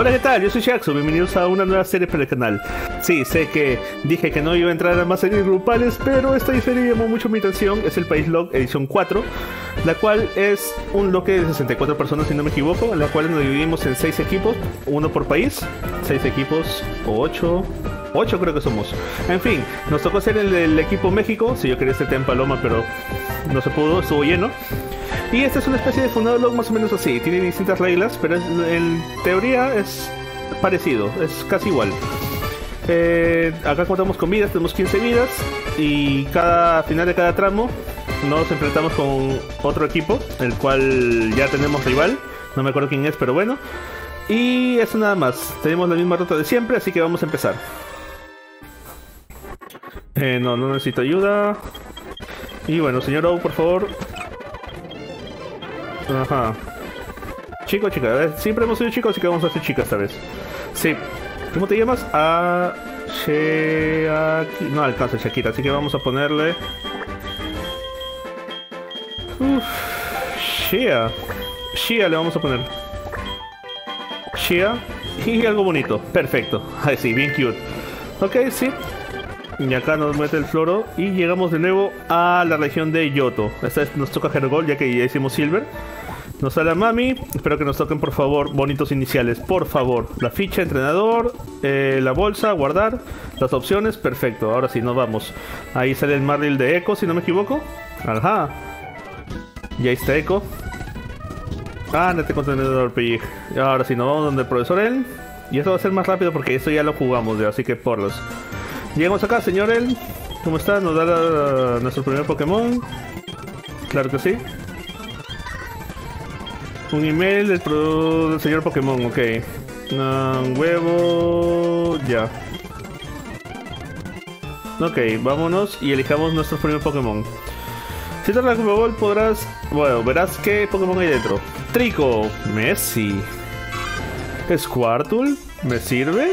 Hola, ¿qué tal? Yo soy SheakSO, bienvenidos a una nueva serie para el canal. Sí, sé que dije que no iba a entrar a más series grupales, pero esta serie llamó mucho mi atención. Es el País Lock edición 4, la cual es un bloque de 64 personas, si no me equivoco, en la cual nos dividimos en 6 equipos, uno por país, 6 equipos o 8. 8 creo que somos. En fin, nos tocó hacer el equipo México. Si yo quería ser Team Paloma, pero no se pudo, estuvo lleno. Y esta es una especie de Funadolocke más o menos así. Tiene distintas reglas, pero en teoría es parecido, es casi igual. Acá contamos con vidas, tenemos 15 vidas. Y al final de cada tramo nos enfrentamos con otro equipo, el cual ya tenemos rival. No me acuerdo quién es, pero bueno. Y eso nada más. Tenemos la misma ruta de siempre, así que vamos a empezar. No necesito ayuda. Y bueno, señor O, por favor. Ajá. Chico, chica. Siempre hemos sido chicos, así que vamos a ser chicas esta vez. Sí. ¿Cómo te llamas? A... Shakira. No alcanza Shakira, así que vamos a ponerle... Uff. Shea. Shea le vamos a poner. Shea. Y algo bonito. Perfecto. Ay, sí, bien cute. Ok, sí. Y acá nos mete el floro y llegamos de nuevo a la región de Yoto. Esta vez nos toca Hergol, ya que ya hicimos Silver. Nos sale Mami. Espero que nos toquen, por favor, bonitos iniciales. Por favor. La ficha, entrenador, la bolsa, guardar, las opciones. Perfecto, ahora sí, nos vamos. Ahí sale el Marlil de Echo, si no me equivoco. Ajá. Y ahí está Echo. Ah, no te contenedor, Pig. Ahora sí, nos vamos donde el profesor él. Y esto va a ser más rápido porque esto ya lo jugamos, ya, así que por los... Llegamos acá, señor El. ¿Cómo está? Nos da nuestro primer Pokémon. Claro que sí. Un email del señor Pokémon, ok. Un huevo... Ya. Ok, vámonos y elijamos nuestro primer Pokémon. Si te la Pokéball podrás... Bueno, verás qué Pokémon hay dentro. Treecko. Messi. Squirtle. ¿Me sirve?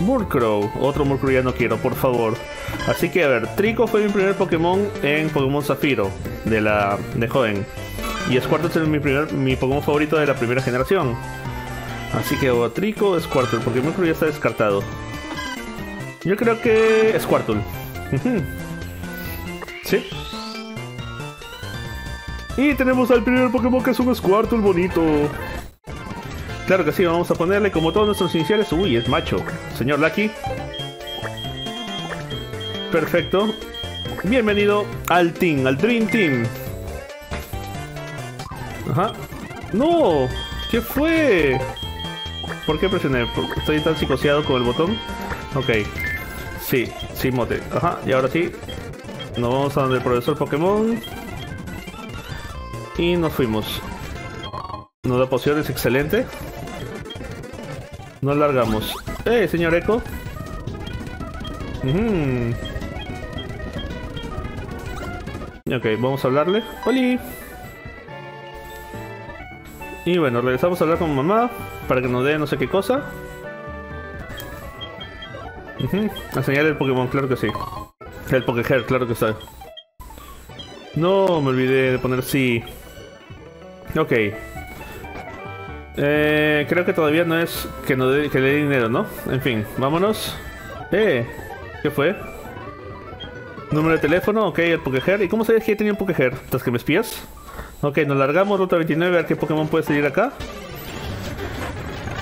Murcrow, otro Murcrow ya no quiero, por favor. Así que a ver, Treecko fue mi primer Pokémon en Pokémon Zafiro de joven. Y Squirtle es mi Pokémon favorito de la primera generación. Así que o Treecko, Squirtle, porque Murcrow ya está descartado. Yo creo que Squirtle. Sí. Y tenemos al primer Pokémon que es un Squirtle bonito. Claro que sí, vamos a ponerle como todos nuestros iniciales. Uy, es macho. Señor Lucky. Perfecto. Bienvenido al team, al Dream Team. Ajá. ¡No! ¿Qué fue? ¿Por qué presioné? Porque estoy tan psicoseado con el botón. Ok. Sí, sí, mote. Ajá, y ahora sí. Nos vamos a donde el profesor Pokémon. Y nos fuimos. Nos da pociones, excelente. Nos largamos. Señor Echo. Ok, vamos a hablarle. ¡Oli! Y bueno, regresamos a hablar con mamá para que nos dé no sé qué cosa. A señalar el Pokémon, claro que sí. El Pokéher, claro que está. No, me olvidé de poner sí. Ok. Creo que todavía no es que, que le dé dinero, ¿no? En fin, vámonos. ¿Qué fue? Número de teléfono, ok, el Pokéher. ¿Y cómo sabes que tenía un Pokéher? ¿Tras que me espías? Ok, nos largamos, ruta 29, a ver qué Pokémon puede salir acá.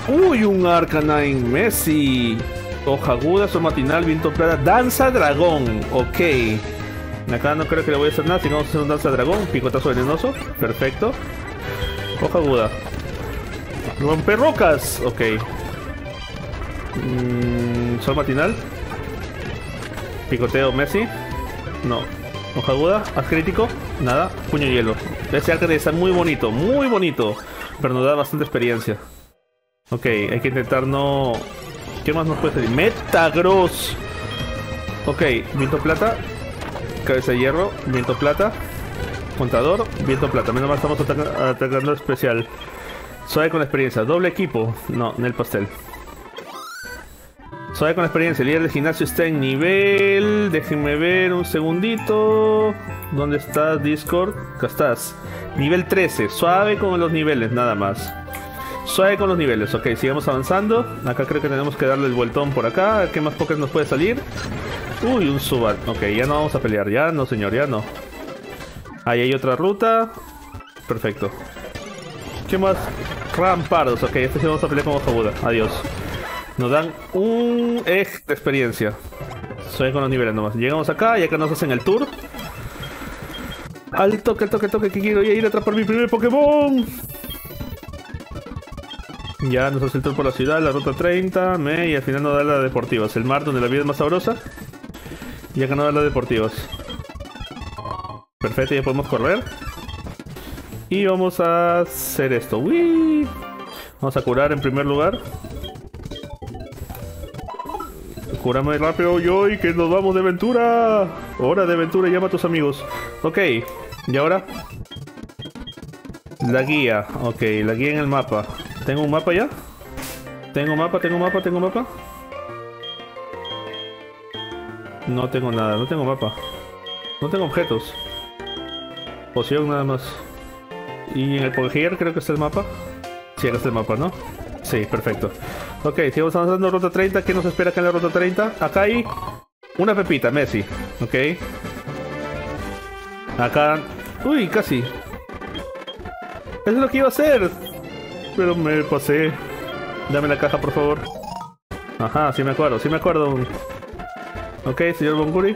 ¡Uy, un Arcanine! ¡Messi! Hoja aguda, sol matinal, viento plata, danza dragón, ok. Acá no creo que le voy a hacer nada, si no vamos a hacer un danza dragón, picotazo venenoso, perfecto. Hoja aguda. Romper rocas, ok. Sol matinal. Picoteo Messi. No. Hoja aguda. Haz crítico. Nada. Puño hielo. Ese Arcanine está muy bonito. Muy bonito. Pero nos da bastante experiencia. Ok. Hay que intentar no... ¿Qué más nos puede salir? Metagross. Ok. Viento plata. Cabeza de hierro. Viento plata. Contador. Viento plata. Menos mal estamos atacando especial. Suave con la experiencia, doble equipo. No, en el pastel. Suave con la experiencia, el líder del gimnasio está en nivel. Déjenme ver un segundito. ¿Dónde estás, Discord? Acá estás. Nivel 13, suave con los niveles, nada más. Suave con los niveles. Ok, sigamos avanzando. Acá creo que tenemos que darle el vueltón por acá. ¿Qué más Pokés nos puede salir? Uy, un Zubat. Ok, ya no vamos a pelear. Ya no, señor, ya no. Ahí hay otra ruta. Perfecto. ¿Qué más? Rampardos. Ok, este sí vamos a pelear con Hoja aguda. Adiós. Nos dan un ex de experiencia. Suave con los niveles nomás. Llegamos acá y acá nos hacen el tour. Al toque, al toque, al toque, que quiero ir a atrapar mi primer Pokémon. Ya nos hace el tour por la ciudad, la ruta 30, y al final nos da la deportivas. El mar donde la vida es más sabrosa. Y acá nos da las deportivas. Perfecto, ya podemos correr. Y vamos a hacer esto. ¡Uy! Vamos a curar en primer lugar. Curamos rápido, Joy, que nos vamos de aventura. Hora de aventura, llama a tus amigos. Ok, ¿y ahora? La guía, ok, la guía en el mapa. ¿Tengo un mapa ya? ¿Tengo mapa, tengo mapa, tengo mapa? No tengo nada, no tengo mapa. No tengo objetos. Poción nada más. Y en el Pokéher creo que está el mapa. Sí, acá está el mapa, ¿no? Sí, perfecto. Ok, sigamos avanzando en ruta 30. ¿Qué nos espera acá en la ruta 30? Acá hay una pepita, Messi. Ok. Acá... Uy, casi. Eso es lo que iba a hacer. Pero me pasé. Dame la caja, por favor. Ajá, sí me acuerdo, sí me acuerdo. Ok, señor Bonguri.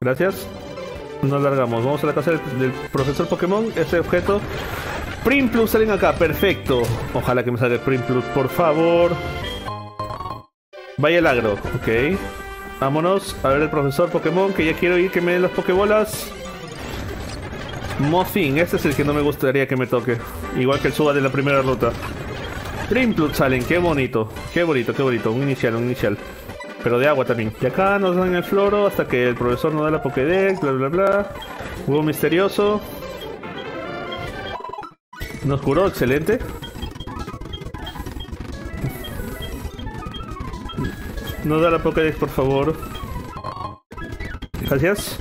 Gracias. Nos largamos. Vamos a la casa del profesor Pokémon. Ese objeto... Primplut, salen acá, perfecto. Ojalá que me salga el Primplut, por favor. Vaya el agro, ok. Vámonos a ver el profesor Pokémon, que ya quiero ir, que me den las Pokébolas. Mofin, este es el que no me gustaría que me toque. Igual que el Suba de la primera ruta. Primplut salen, qué bonito. Qué bonito, qué bonito, un inicial, un inicial. Pero de agua también. Y acá nos dan el floro hasta que el profesor nos da la Pokédex, bla bla bla. Huevo misterioso. Nos curó, excelente. Nos da la Pokédex, por favor. Gracias.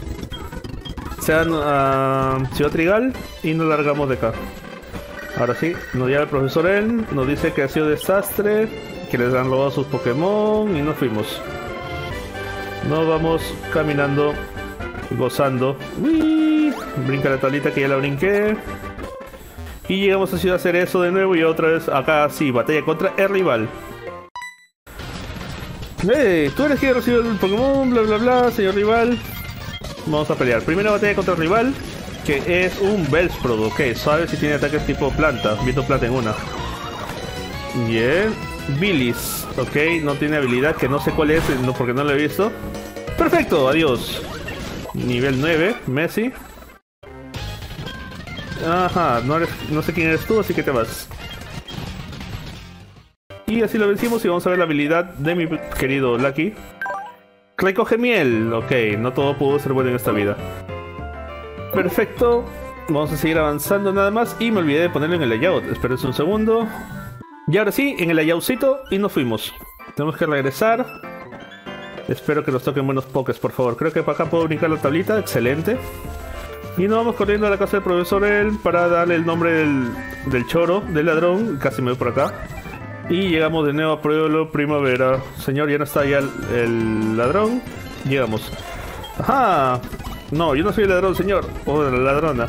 Sean a Ciudad Trigal y nos largamos de acá. Ahora sí, nos llega el profesor En, nos dice que ha sido desastre, que les han robado sus Pokémon y nos fuimos. Nos vamos caminando, gozando. ¡Uy! Brinca la tablita que ya la brinqué. Y llegamos a Ciudad Cerezo de nuevo y otra vez acá sí, batalla contra el rival. Tú eres quien recibe el Pokémon, bla bla bla, señor rival. Vamos a pelear. Primera batalla contra el rival, que es un Bellsprout, ok, sabes si tiene ataques tipo planta, viento plata en una. Bien, Bilis, ok, no tiene habilidad, que no sé cuál es, no, porque no lo he visto. Perfecto, adiós. Nivel 9, Messi. Ajá, no sé quién eres tú, así que te vas. Y así lo vencimos y vamos a ver la habilidad de mi querido Lucky. Recoge miel. Ok, no todo pudo ser bueno en esta vida. Perfecto. Vamos a seguir avanzando nada más. Y me olvidé de ponerlo en el layout. Espérense un segundo. Y ahora sí, en el layoutcito y nos fuimos. Tenemos que regresar. Espero que nos toquen buenos pokés, por favor. Creo que para acá puedo brincar la tablita. Excelente. Y nos vamos corriendo a la casa del profesor El para darle el nombre del choro, del ladrón. Casi me voy por acá. Y llegamos de nuevo a Pueblo Primavera. Señor, ya no está ya el ladrón. Llegamos. ¡Ajá! No, yo no soy el ladrón, señor. O la ladrona.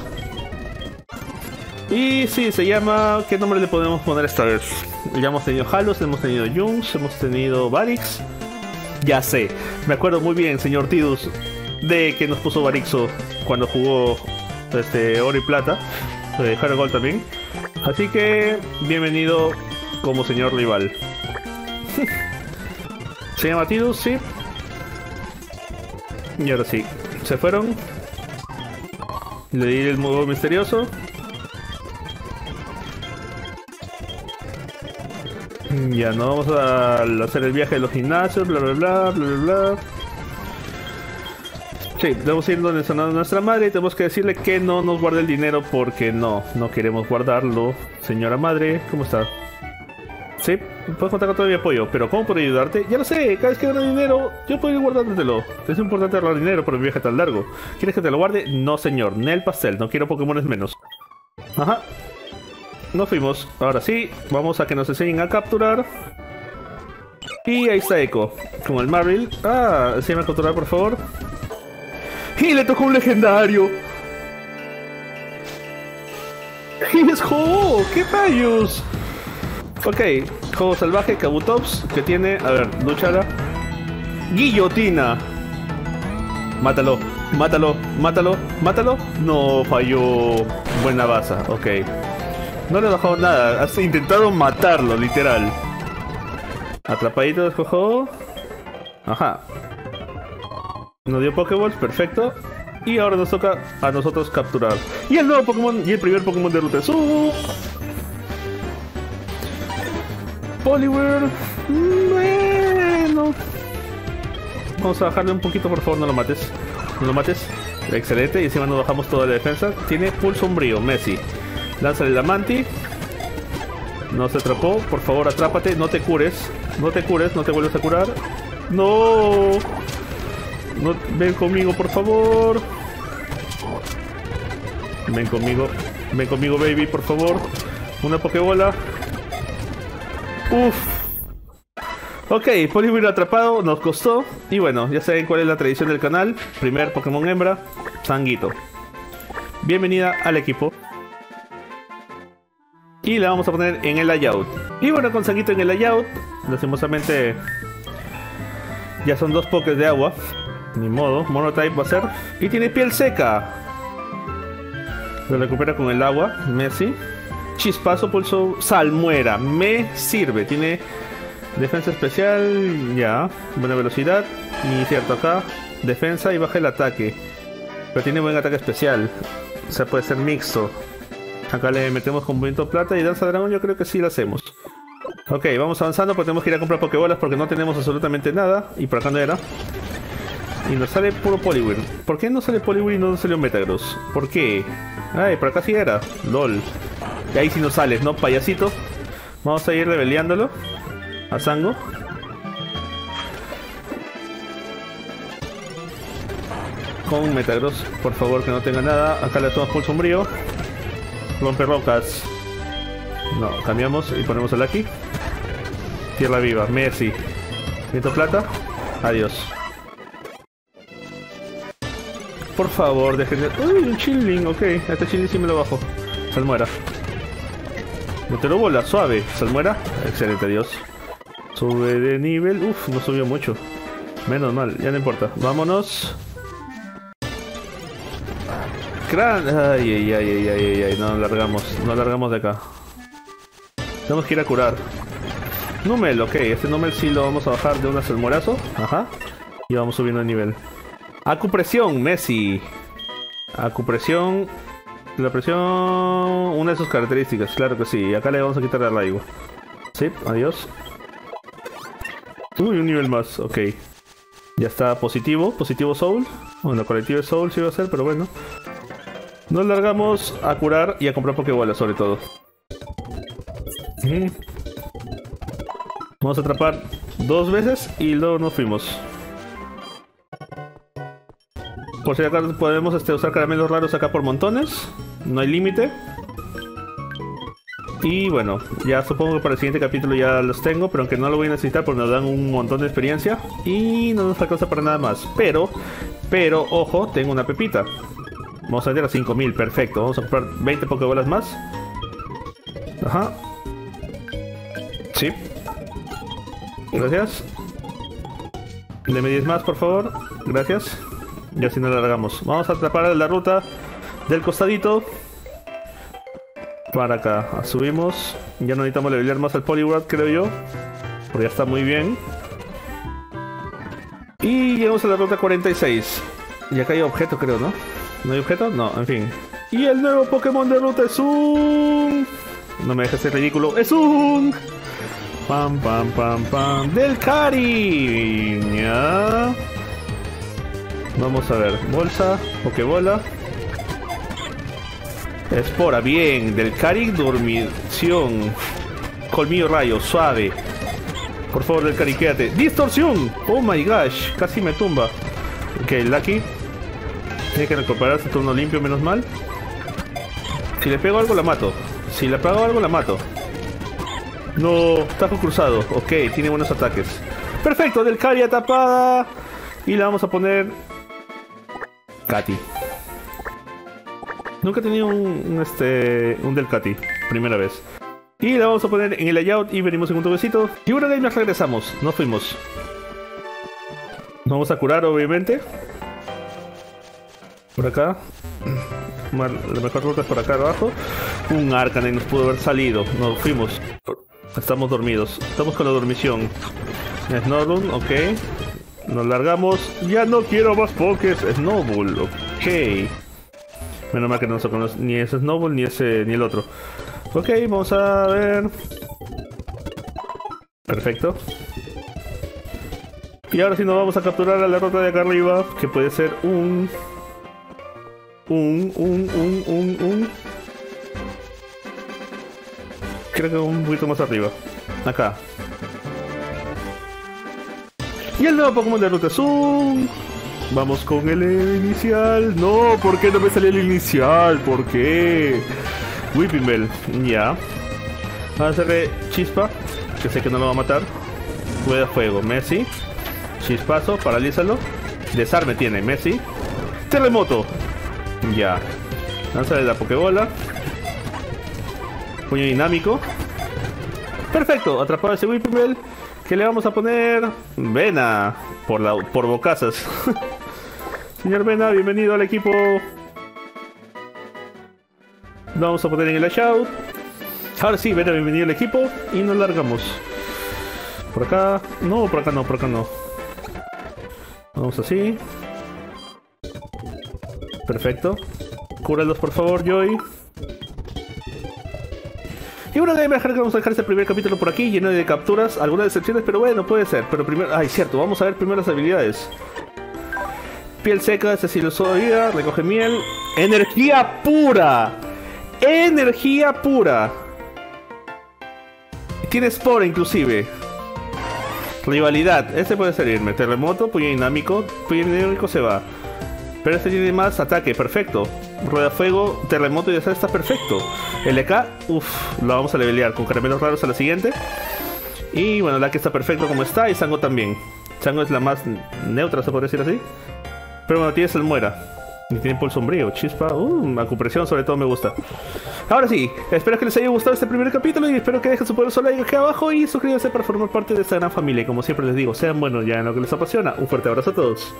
Y sí, se llama... ¿Qué nombre le podemos poner esta vez? Ya hemos tenido Halos, hemos tenido Jungs, hemos tenido Varix. Ya sé. Me acuerdo muy bien, señor Tydus, de que nos puso Varixo cuando jugó Oro y Plata, de Hard Gold también. Así que bienvenido como señor rival. Se llama Tydus, sí. Y ahora sí, se fueron. Le di el modo misterioso. Ya no vamos a hacer el viaje de los gimnasios, bla bla bla bla bla bla. Sí, debemos ir donde sonó nuestra madre y tenemos que decirle que no nos guarde el dinero porque no queremos guardarlo. Señora madre, ¿cómo está? Sí, puedes contar con todo mi apoyo, pero ¿cómo puedo ayudarte? Ya lo sé, cada vez que gano dinero, yo puedo ir guardándotelo. Es importante ahorrar dinero por un viaje tan largo. ¿Quieres que te lo guarde? No, señor, ni el pastel, no quiero Pokémones menos. Ajá. Nos fuimos. Ahora sí, vamos a que nos enseñen a capturar. Y ahí está Echo, con el Marvel. Ah, enséñame a capturar, por favor. ¡Y le tocó un legendario! ¡Y es Ho! ¡Qué payos! Ok, Ho salvaje, Kabutops, que tiene... A ver, luchara. ¡Guillotina! Mátalo, mátalo, mátalo, mátalo. No, falló. Buena baza, ok. No le he bajado nada, has intentado matarlo, literal. Atrapadito de Ho. Ajá. Nos dio Pokéballs, perfecto. Y ahora nos toca a nosotros capturar. Y el nuevo Pokémon, y el primer Pokémon de Ruta. Poliwyr. Bueno. Vamos a bajarle un poquito, por favor, no lo mates. No lo mates. Excelente, y encima nos bajamos toda la defensa. Tiene Pulso sombrío, Messi. Lánzale la Manti. No se atrapó, por favor, atrápate. No te cures, no te cures, no te vuelves a curar. No. No, ven conmigo, por favor. Ven conmigo, baby, por favor. Una pokebola. Uff. Ok, Poliwyr atrapado, nos costó. Y bueno, ya saben cuál es la tradición del canal. Primer Pokémon hembra, Sanguito. Bienvenida al equipo. Y la vamos a poner en el layout. Y bueno, con Sanguito en el layout, lastimosamente ya son dos Pokés de agua. Ni modo, Monotype va a ser. Y tiene piel seca. Lo recupera con el agua, Messi. Chispazo, pulso, salmuera. Me sirve, tiene defensa especial. Ya, buena velocidad. Y cierto, acá defensa y baja el ataque. Pero tiene buen ataque especial. O sea, puede ser mixto. Acá le metemos con viento plata y danza dragón. Yo creo que sí lo hacemos. Ok, vamos avanzando, porque tenemos que ir a comprar pokebolas, porque no tenemos absolutamente nada. Y por acá no era. Y nos sale puro Poliwyr. ¿Por qué no sale Poliwyr y no nos salió Metagross? ¿Por qué? Ay, por acá sí era. LOL. Y ahí sí nos sales, ¿no, payasito? Vamos a ir rebeliándolo a Sango. Con Metagross, por favor, que no tenga nada. Acá le tomamos pulso sombrío. Rompe rocas. No, cambiamos y ponemos a Lucky. Tierra viva, Messi. Viento plata. Adiós. Por favor, dejen de... Uy, un chilling, ok. Este chilling sí me lo bajo. Salmuera. Metero bola, suave. Salmuera. Excelente, adiós. Sube de nivel. Uf, no subió mucho. Menos mal, ya no importa. Vámonos. Gran... Ay, ay, ay, ay, ay, ay. No largamos. No largamos de acá. Tenemos que ir a curar. Numel, ok. Este Numel sí lo vamos a bajar de un salmuerazo. Ajá. Y vamos subiendo de nivel. Acupresión, Messi. Acupresión. La presión... Una de sus características, claro que sí. Acá le vamos a quitar el arraigo. Sí, adiós. Uy, un nivel más, ok. Ya está positivo, positivo soul. Bueno, colectivo soul sí va a ser, pero bueno. Nos largamos a curar y a comprar pokébolas, sobre todo. Vamos a atrapar dos veces y luego nos fuimos. Por si acaso podemos usar caramelos raros acá por montones. No hay límite. Y bueno, ya supongo que para el siguiente capítulo ya los tengo. Pero aunque no lo voy a necesitar porque nos dan un montón de experiencia. Y no nos alcanza para nada más. Pero, ojo, tengo una pepita. Vamos a ir a 5000, perfecto. Vamos a comprar 20 pokebolas más. Ajá. Sí. Gracias. Deme 10 más, por favor. Gracias. Y así nos largamos. Vamos a atrapar la ruta del costadito. Para acá. Subimos. Ya no necesitamos levelear más al Poliwrath, creo yo. Porque ya está muy bien. Y llegamos a la ruta 46. Y acá hay objeto, creo, ¿no? ¿No hay objeto? No, en fin. Y el nuevo Pokémon de ruta es un... No me dejes ser ridículo. ¡Es un... Pam, pam, pam, pam! ¡Del cariño! Vamos a ver, bolsa, pokebola. Espora, bien. Del Caric, dormición. Colmillo rayo, suave. Por favor, del Caric, quédate. ¡Distorsión! Oh my gosh, casi me tumba. Ok, Lucky. Tiene que recuperarse, turno limpio, menos mal. Si le pego algo, la mato. Si le pego algo, la mato. No, está cruzado. Ok, tiene buenos ataques. Perfecto, del Caria tapada. Y la vamos a poner... Katy. Nunca he tenido un Delcati. Primera vez. Y la vamos a poner en el layout y venimos en un toquecito. Y una vez más regresamos. Nos fuimos. Nos vamos a curar, obviamente. Por acá. La mejor ruta es por acá abajo. Un Arcanine nos pudo haber salido. Nos fuimos. Estamos dormidos. Estamos con la dormición. Snorlax, ok. Nos largamos. Ya no quiero más Pokés. Snowball, ok. Menos mal que no se conoce ni ese Snowball ni el otro. Ok, vamos a ver. Perfecto. Y ahora sí nos vamos a capturar a la ruta de acá arriba. Que puede ser un... Creo que un poquito más arriba. Acá. Y el nuevo Pokémon de ruta es un... Vamos con el inicial. No, ¿por qué no me salió el inicial? ¿Por qué? Whipping Bell. Ya. Vamos a hacerle Chispa. Que sé que no lo va a matar. Juega de fuego. Messi. Chispazo. Paralízalo. Desarme tiene. Messi. Terremoto. Ya. Lánzale la Pokébola. Puño dinámico. Perfecto. Atrapado ese Whipping Bell. Que le vamos a poner... Vena. Por bocazas. Señor Vena, bienvenido al equipo. Lo vamos a poner en el layout. Ahora sí, Vena, bienvenido al equipo. Y nos largamos. Por acá... No, por acá no, por acá no. Vamos así. Perfecto. Cúralos, por favor, Joy. Y bueno, de que vamos a dejar este primer capítulo por aquí, lleno de capturas, algunas decepciones, pero bueno, puede ser. Pero primero... Ay, cierto, vamos a ver primero las habilidades. Piel seca, ese sí lo sabía, recoge miel. ¡Energía pura! ¡Energía pura! Tiene Spore, inclusive. Rivalidad, este puede salirme. Terremoto, puño dinámico se va. Pero este tiene más ataque, perfecto. Rueda fuego, terremoto y desastre, está perfecto. LK, uff, lo vamos a levelear con caramelos raros a la siguiente. Y bueno, Lucky está perfecto como está y Sango también. Sango es la más neutra, se podría decir así. Pero bueno, tiene Salmuera. Y tiene Pulso sombrío, Chispa, Acupresión sobre todo me gusta. Ahora sí, espero que les haya gustado este primer capítulo y espero que dejen su poderoso like aquí abajo y suscríbanse para formar parte de esta gran familia. Y como siempre les digo, sean buenos ya en lo que les apasiona. Un fuerte abrazo a todos.